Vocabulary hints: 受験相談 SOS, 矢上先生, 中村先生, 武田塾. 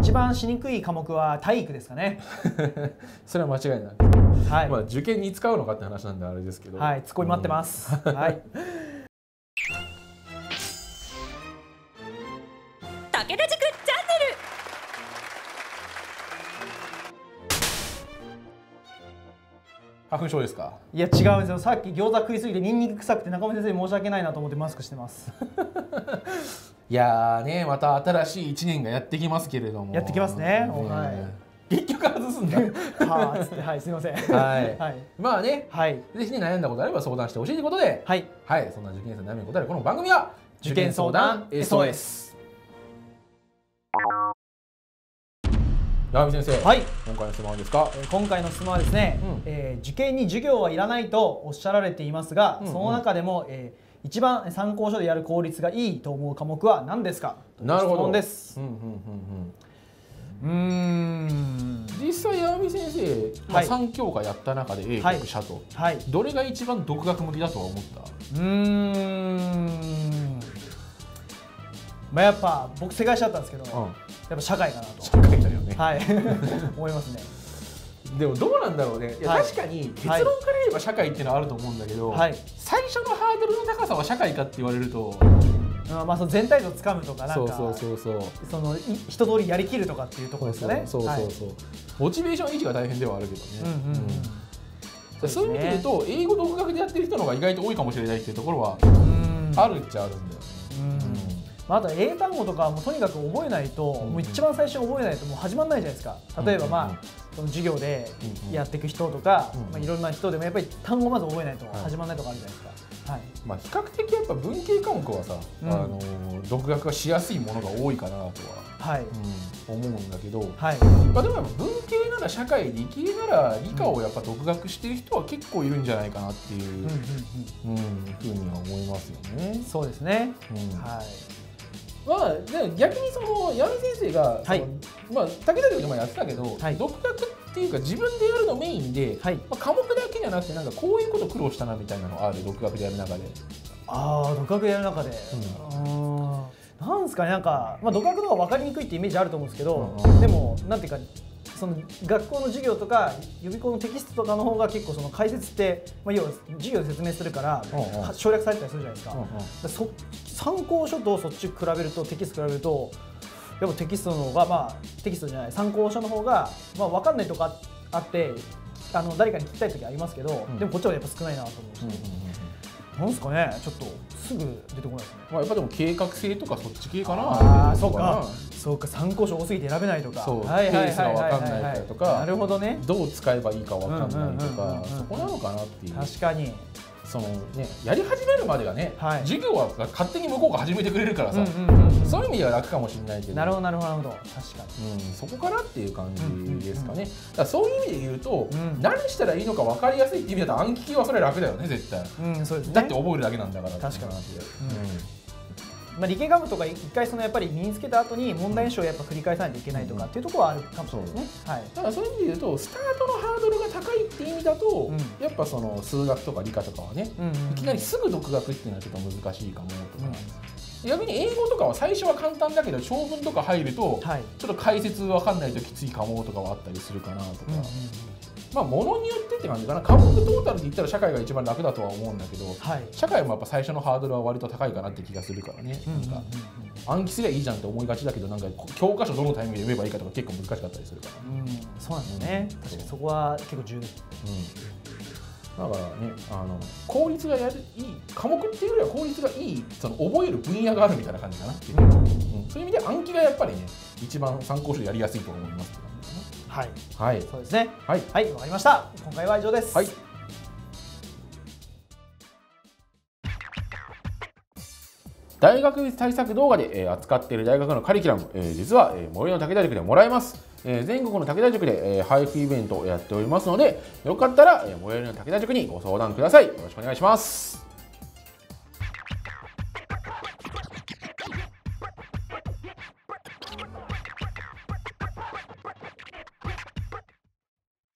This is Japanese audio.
一番しにくい科目は体育ですかね。それは間違いない。はい、まあ受験に使うのかって話なんであれですけど。はい、ツッコミ待ってます。はい。武田塾チャンネル。花粉症ですか。いや違うんですよ。さっき餃子食いすぎてニンニク臭くて中村先生に申し訳ないなと思ってマスクしてます。いやーね、また新しい1年がやってきますけれども。やってきますね。はい、結局外すんだ。はーっつって、はい、すみません。はい。はい、まあね、はい、ぜひね、悩んだことあれば相談してほしいということで。はい。はい、そんな受験生の悩みに答えるこの番組は受験相談 SOS。矢上先生、はい、今回の質問はですか？今回の質問はですね、受験に授業はいらないとおっしゃられていますが、その中でも、一番参考書でやる効率がいいと思う科目は何ですか？なるほど。質問です。実際矢上先生、まあ3教科やった中で英国社と、はい、どれが一番独学向きだとは思った？まあやっぱ僕世界史だったんですけど、やっぱ社会かなと。社会だよね。はい。思いますね。でもどうなんだろうね。確かに結論から言えば社会っていうのはあると思うんだけど、最初のハードルの高さは社会かって言われると、まあその全体像つかむとかなんか、その一通りやりきるとかっていうところですね。モチベーション維持が大変ではあるけどね。そういう意味で言うと英語独学でやってる人の方が意外と多いかもしれないっていうところはあるっちゃあるんだよね。あと英単語とかもとにかく覚えないと、もう一番最初覚えないともう始まらないじゃないですか。例えばまあその授業でやっていく人とか、まあいろんな人でもやっぱり単語まず覚えないと始まらないとかあるじゃないですか。はい。まあ比較的やっぱ文系科目はさ、独学がしやすいものが多いかなとは、はい、思うんだけど、はい。まあでもやっぱ文系なら社会、理系なら理科をやっぱ独学してる人は結構いるんじゃないかなっていうふうには思いますよね。そうですね。はい。まあ、逆にその矢上先生が、はい、まあ、武田塾でもやってたけど、はい、独学っていうか自分でやるのメインで、はい、まあ、科目だけじゃなくてなんかこういうこと苦労したなみたいなのある？独学でやる中で。ああ、独学でやる中で、なんですかね、なんか、まあ、独学の方が分かりにくいってイメージあると思うんですけど、でもなんていうか、その学校の授業とか予備校のテキストとかの方が結構その解説って、まあ、要は授業で説明するから省略されたりするじゃないですか。参考書とそっち比べると、テキスト比べるとやっぱテキストの方が、まあテキストじゃない参考書の方が、まあ、分かんないとかあって、あの誰かに聞きたい時ありますけど、でもこっちはやっぱ少ないなと思うし、なんですかね、ちょっとすぐ出てこないですね。まあやっぱでも計画性とかそっち系かな。あ、そうかそうか、参考書多すぎて選べないとか、ペースが分かんないとか、なるほどね、どう使えばいいか分かんないとか、そこなのかなっていう。確かに。そのね、やり始めるまでがね、授業は勝手に向こうが始めてくれるからさ、そういう意味では楽かもしれないけど。なるほどなるほどなるほど、確かに、そこからっていう感じですかね。だからそういう意味で言うと、何したらいいのか分かりやすいって意味だと暗記系はそれ楽だよね、絶対。だって覚えるだけなんだから。確かに。まあ理系科目とか一回そのやっぱり身につけた後に問題演習をやっぱ繰り返さないといけないとかっていうところはあるかもしれないですね。ただそういう意味で言うとスタートのハードルが高いって意味だと、やっぱその数学とか理科とかはね、いきなりすぐ独学っていうのはちょっと難しいかもとか、逆に英語とかは最初は簡単だけど長文とか入るとちょっと解説分かんないときついかもとかはあったりするかなとか。まあ物によってって感じかな。科目トータルで言ったら社会が一番楽だとは思うんだけど、はい、社会もやっぱ最初のハードルは割と高いかなって気がするからね。暗記すりゃいいじゃんって思いがちだけど、なんか教科書どのタイミングで読めばいいかとか結構難しかったりするから。そうなんだね、確かにそこは結構重要。だからね、効率がいい科目っていうよりは効率がいい、その覚える分野があるみたいな感じかなっていう、そういう意味で暗記がやっぱりね一番参考書でやりやすいと思います。はい、はい、そうですね。はい、はい、わかりました。今回は以上です。はい。大学対策動画で扱っている大学のカリキュラム、実は森の武田塾でもらえます。全国の武田塾で配布イベントをやっておりますので、よかったら森の武田塾にご相談ください。よろしくお願いします。